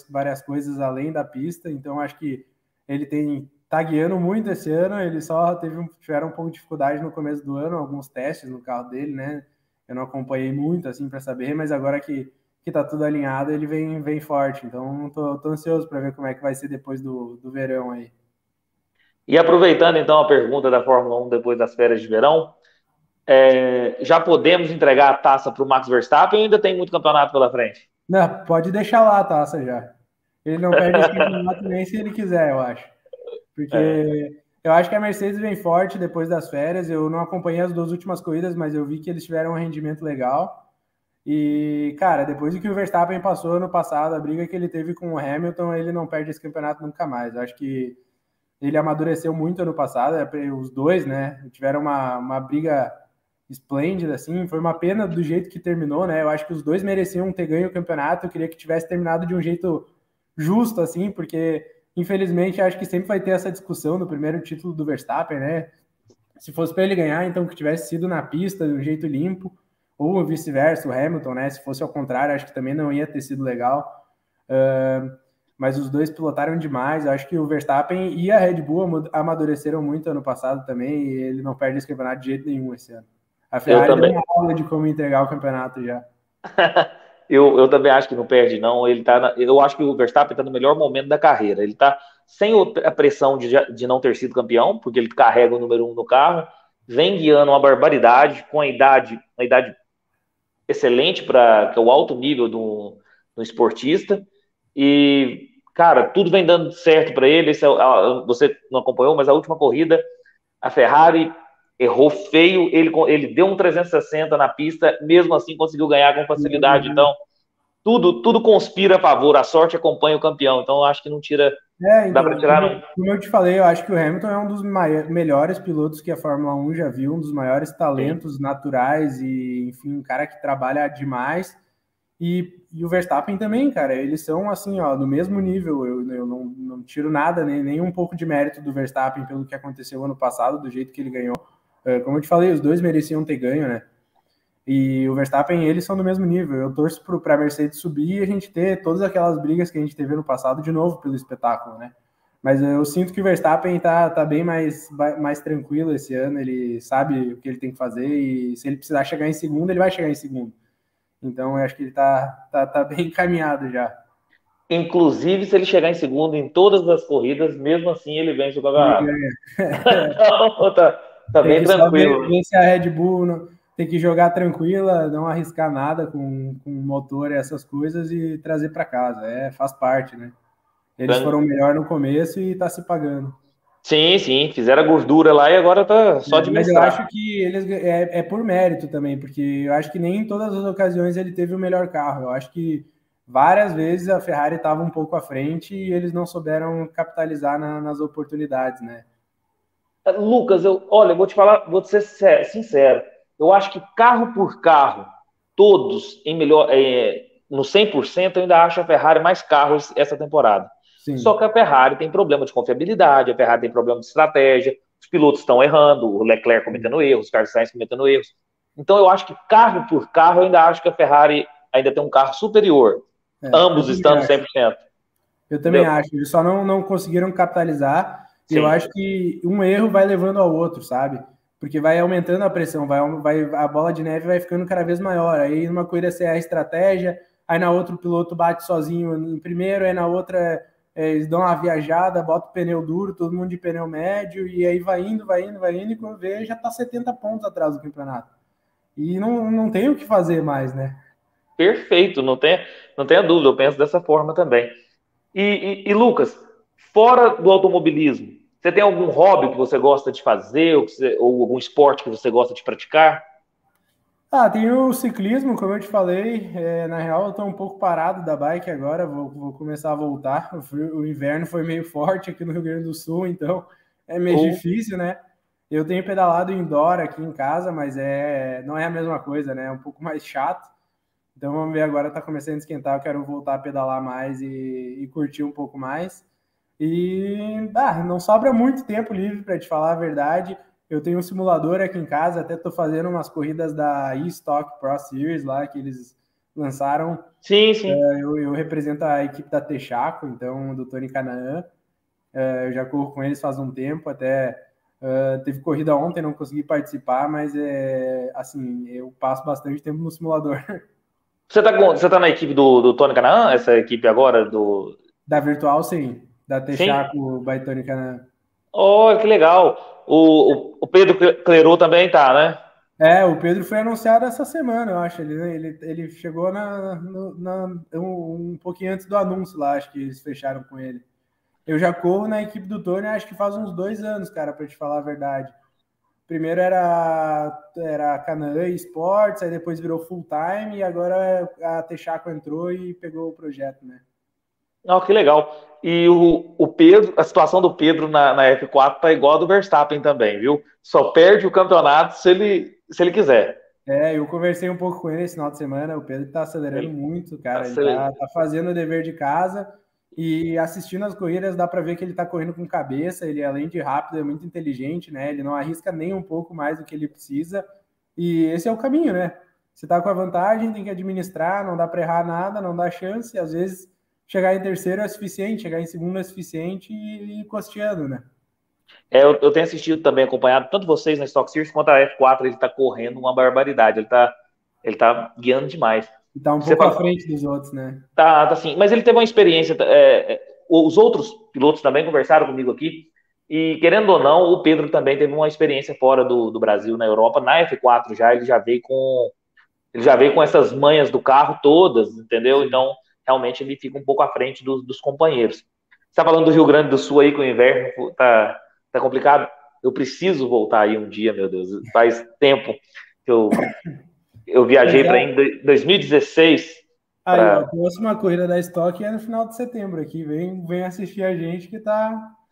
várias coisas além da pista, então acho que ele tá guiando muito esse ano, ele só tiveram um pouco de dificuldade no começo do ano, alguns testes no carro dele, né, eu não acompanhei muito, assim, para saber, mas agora que tá tudo alinhado, ele vem forte. Então, tô ansioso para ver como é que vai ser depois do verão aí. E aproveitando, então, a pergunta da Fórmula 1 depois das férias de verão, já podemos entregar a taça para o Max Verstappen ou ainda tem muito campeonato pela frente? Não, pode deixar lá a taça já. Ele não perde esse campeonato nem se ele quiser, eu acho. Porque... Eu acho que a Mercedes vem forte depois das férias. Eu não acompanhei as duas últimas corridas, mas eu vi que eles tiveram um rendimento legal. E, cara, depois do que o Verstappen passou ano passado, a briga que ele teve com o Hamilton, ele não perde esse campeonato nunca mais. Eu acho que ele amadureceu muito ano passado, os dois, né? Tiveram uma briga esplêndida, assim. Foi uma pena do jeito que terminou, né? Eu acho que os dois mereciam ter ganho o campeonato. Eu queria que tivesse terminado de um jeito justo, assim, porque... Infelizmente, acho que sempre vai ter essa discussão do primeiro título do Verstappen, né? Se fosse para ele ganhar, então que tivesse sido na pista, de um jeito limpo, ou vice-versa, o Hamilton, né? Se fosse ao contrário, acho que também não ia ter sido legal. Mas os dois pilotaram demais. Acho que o Verstappen e a Red Bull amadureceram muito ano passado também, e ele não perde esse campeonato de jeito nenhum esse ano. A Ferrari deu uma aula de como entregar o campeonato já. Eu também acho que não perde, não. Eu acho que o Verstappen está no melhor momento da carreira. Ele está sem a pressão de não ter sido campeão, porque ele carrega o número 1 no carro, vem guiando uma barbaridade, com a idade excelente para o alto nível do esportista. E, cara, tudo vem dando certo para ele. Você não acompanhou, mas a última corrida, a Ferrari errou feio, ele deu um 360 na pista, mesmo assim conseguiu ganhar com facilidade, então tudo conspira a favor, a sorte acompanha o campeão, então eu acho que não tira, então, dá para tirar não. Como eu te falei, eu acho que o Hamilton é um dos melhores pilotos que a Fórmula 1 já viu, um dos maiores talentos naturais e, enfim, um cara que trabalha demais, e o Verstappen também, cara, eles são assim, ó, do mesmo nível, eu não tiro nada, nem um pouco de mérito do Verstappen pelo que aconteceu ano passado, do jeito que ele ganhou. Como eu te falei, os dois mereciam ter ganho, né? E o Verstappen e eles são do mesmo nível. Eu torço para a Mercedes subir e a gente ter todas aquelas brigas que a gente teve no passado de novo pelo espetáculo, né? Mas eu sinto que o Verstappen tá bem mais tranquilo esse ano. Ele sabe o que ele tem que fazer e se ele precisar chegar em segundo, ele vai chegar em segundo. Então eu acho que ele tá bem encaminhado já. Inclusive, se ele chegar em segundo em todas as corridas, mesmo assim ele vence o campeonato. Então, tá bem tranquilo. A Red Bull tem que jogar tranquila, não arriscar nada com motor e essas coisas e trazer para casa. Faz parte, né? Eles foram melhor no começo e tá se pagando. Sim. Fizeram a gordura lá e agora tá só de administrar. Mas eu acho que eles é por mérito também, porque eu acho que nem em todas as ocasiões ele teve o melhor carro. Eu acho que várias vezes a Ferrari estava um pouco à frente e eles não souberam capitalizar nas oportunidades, né? Lucas, olha, vou te falar, vou ser sincero, eu acho que carro por carro, todos em melhor, no 100%, eu ainda acho a Ferrari mais carros essa temporada. Sim. Só que a Ferrari tem problema de confiabilidade, a Ferrari tem problema de estratégia, os pilotos estão errando, o Leclerc cometendo erros, o Carlos Sainz cometendo erros. Então eu acho que carro por carro, eu ainda acho que a Ferrari ainda tem um carro superior, ambos estando 100%. Eu também acho, eles só não conseguiram capitalizar. Sim. Eu acho que um erro vai levando ao outro, sabe? Porque vai aumentando a pressão, a bola de neve vai ficando cada vez maior. Aí numa corrida você é a estratégia, aí na outra o piloto bate sozinho em primeiro, aí na outra eles dão uma viajada, bota o pneu duro, todo mundo de pneu médio, e aí vai indo, e quando vê já tá 70 pontos atrás do campeonato. E não tem o que fazer mais, né? Perfeito, não tenha dúvida, eu penso dessa forma também. E Lucas, fora do automobilismo, você tem algum hobby que você gosta de fazer ou algum esporte que você gosta de praticar? Ah, tem o ciclismo, como eu te falei. Na real, eu tô um pouco parado da bike agora, vou começar a voltar. O inverno foi meio forte aqui no Rio Grande do Sul, então é meio difícil, né? Eu tenho pedalado indoor aqui em casa, mas não é a mesma coisa, né? É um pouco mais chato. Então vamos ver, agora tá começando a esquentar, eu quero voltar a pedalar mais e curtir um pouco mais. E não sobra muito tempo livre, para te falar a verdade. Eu tenho um simulador aqui em casa, até estou fazendo umas corridas da Stock Pro Series lá que eles lançaram. Sim. Eu represento a equipe da Texaco, então do Tony Kanaan. Eu já corro com eles faz um tempo, até teve corrida ontem, não consegui participar, mas assim, eu passo bastante tempo no simulador. Você tá na equipe do Tony Kanaan? Essa equipe agora da virtual, sim. Da Texaco by Tony Kanaan. Oh, que legal. O Pedro Clerou também tá, né? O Pedro foi anunciado essa semana, eu acho. Ele chegou um pouquinho antes do anúncio lá, acho que eles fecharam com ele. Eu já corro na equipe do Tony, acho que faz uns 2 anos, cara, pra te falar a verdade. Primeiro era Kanaan Sports, aí depois virou full time, e agora a Texaco entrou e pegou o projeto, né? Não, que legal. E o Pedro, a situação do Pedro na F4 tá igual a do Verstappen também, viu? Só perde o campeonato se ele quiser. Eu conversei um pouco com ele esse final de semana. O Pedro tá acelerando muito, cara. Ele tá fazendo o dever de casa e assistindo as corridas dá para ver que ele tá correndo com cabeça. Ele, além de rápido, é muito inteligente, né? Ele não arrisca nem um pouco mais do que ele precisa. E esse é o caminho, né? Você tá com a vantagem, tem que administrar, não dá para errar nada, não dá chance. Às vezes chegar em terceiro é suficiente, chegar em segundo é suficiente e ir costeando, né? Eu tenho assistido também, acompanhado tanto vocês na Stock Series quanto a F4, ele tá correndo uma barbaridade, ele tá guiando demais. E tá um pouco à frente dos outros, né? Tá assim, mas ele teve uma experiência, os outros pilotos também conversaram comigo aqui, e querendo ou não, o Pedro também teve uma experiência fora do Brasil, na Europa, na F4 já, ele já veio com essas manhas do carro todas, entendeu? Então, realmente ele fica um pouco à frente dos companheiros. Você está falando do Rio Grande do Sul aí, que o inverno tá complicado? Eu preciso voltar aí um dia, meu Deus. Faz tempo que eu viajei para em 2016. Aí, ó, a próxima corrida da Stock é no final de setembro aqui. Vem assistir a gente que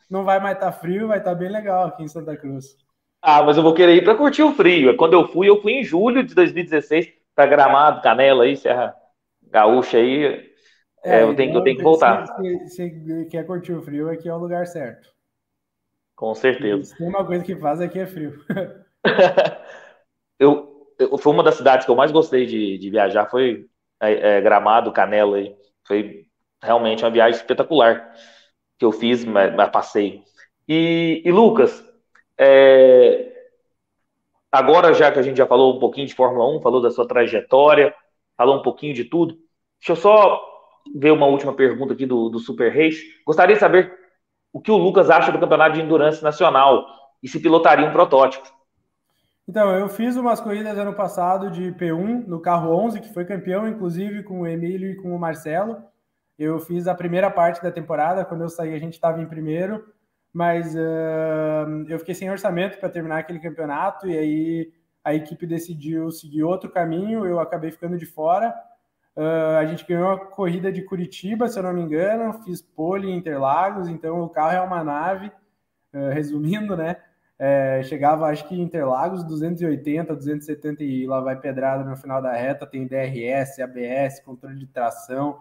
não vai mais estar frio, vai estar bem legal aqui em Santa Cruz. Mas eu vou querer ir para curtir o frio. Quando eu fui em julho de 2016 para Gramado, Canela aí, Serra Gaúcha aí. Eu tenho que voltar. Se quer curtir o frio, aqui é o lugar certo. Com certeza. Se tem uma coisa que faz aqui é frio. Foi uma das cidades que eu mais gostei de viajar, foi Gramado, Canela. Foi realmente uma viagem espetacular que eu fiz, mas passei. E Lucas, agora já que a gente já falou um pouquinho de Fórmula 1, falou da sua trajetória, falou um pouquinho de tudo, deixa eu só ver uma última pergunta aqui do Super Race. Gostaria de saber o que o Lucas acha do campeonato de endurance nacional e se pilotaria um protótipo. Então, eu fiz umas corridas ano passado de P1 no carro 11, que foi campeão, inclusive, com o Emílio e com o Marcelo. Eu fiz a primeira parte da temporada, quando eu saí a gente estava em primeiro, mas eu fiquei sem orçamento para terminar aquele campeonato e aí a equipe decidiu seguir outro caminho, eu acabei ficando de fora. A gente ganhou a corrida de Curitiba, se eu não me engano, fiz pole em Interlagos, então o carro é uma nave, resumindo, né? Chegava, acho que em Interlagos, 280, 270 e lá vai pedrada no final da reta, tem DRS, ABS, controle de tração,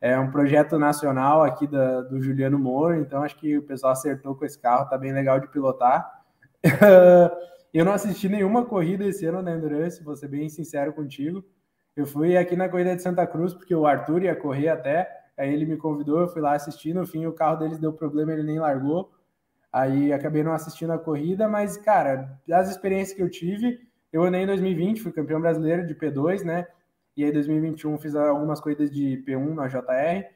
é um projeto nacional aqui do Juliano Moro, então acho que o pessoal acertou com esse carro, tá bem legal de pilotar. Eu não assisti nenhuma corrida esse ano na Endurance, vou ser bem sincero contigo. Eu fui aqui na corrida de Santa Cruz, porque o Arthur ia correr até, aí ele me convidou, eu fui lá assistir, no fim o carro deles deu problema, ele nem largou, aí acabei não assistindo a corrida, mas, cara, das experiências que eu tive, eu andei em 2020, fui campeão brasileiro de P2, né, e aí em 2021 fiz algumas corridas de P1 na JR,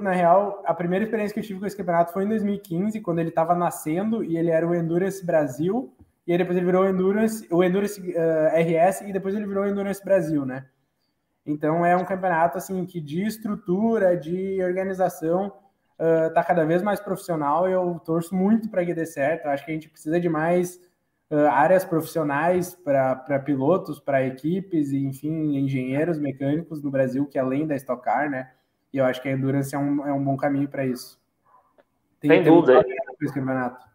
na real, a primeira experiência que eu tive com esse campeonato foi em 2015, quando ele estava nascendo, e ele era o Endurance Brasil, e aí depois ele virou o Endurance RS, e depois ele virou o Endurance Brasil, né? Então é um campeonato, assim, que de estrutura, de organização, tá cada vez mais profissional, e eu torço muito para que dê certo. Eu acho que a gente precisa de mais áreas profissionais para pilotos, para equipes, e, enfim, engenheiros mecânicos no Brasil, que além da Stock Car, né? E eu acho que a Endurance é um bom caminho para isso. Sem dúvida. Esse campeonato.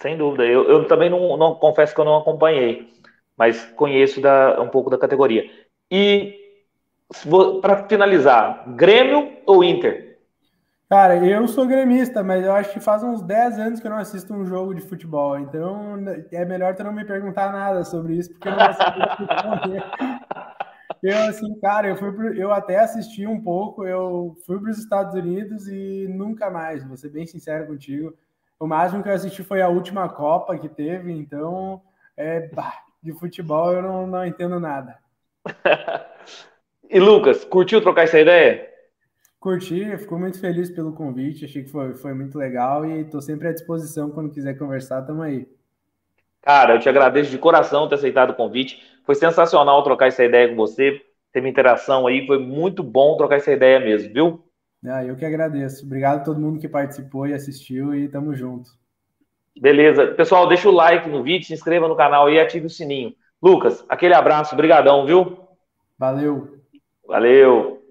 Sem dúvida, eu também não confesso que eu não acompanhei, mas conheço um pouco da categoria. E, para finalizar, Grêmio ou Inter? Cara, eu sou gremista, mas eu acho que faz uns 10 anos que eu não assisto um jogo de futebol, então é melhor tu não me perguntar nada sobre isso, porque eu não assisto futebol. Eu, assim, cara, eu até assisti um pouco, eu fui para os Estados Unidos e nunca mais, vou ser bem sincero contigo. O máximo que eu assisti foi a última Copa que teve, então, de futebol eu não entendo nada. E, Lucas, curtiu trocar essa ideia? Curti, fico muito feliz pelo convite, achei que foi muito legal e estou sempre à disposição quando quiser conversar, tamo aí. Cara, eu te agradeço de coração ter aceitado o convite, foi sensacional trocar essa ideia com você, teve interação aí, foi muito bom trocar essa ideia mesmo, viu? Eu que agradeço. Obrigado a todo mundo que participou e assistiu e tamo junto. Beleza. Pessoal, deixa o like no vídeo, se inscreva no canal e ative o sininho. Lucas, aquele abraço. Brigadão, viu? Valeu.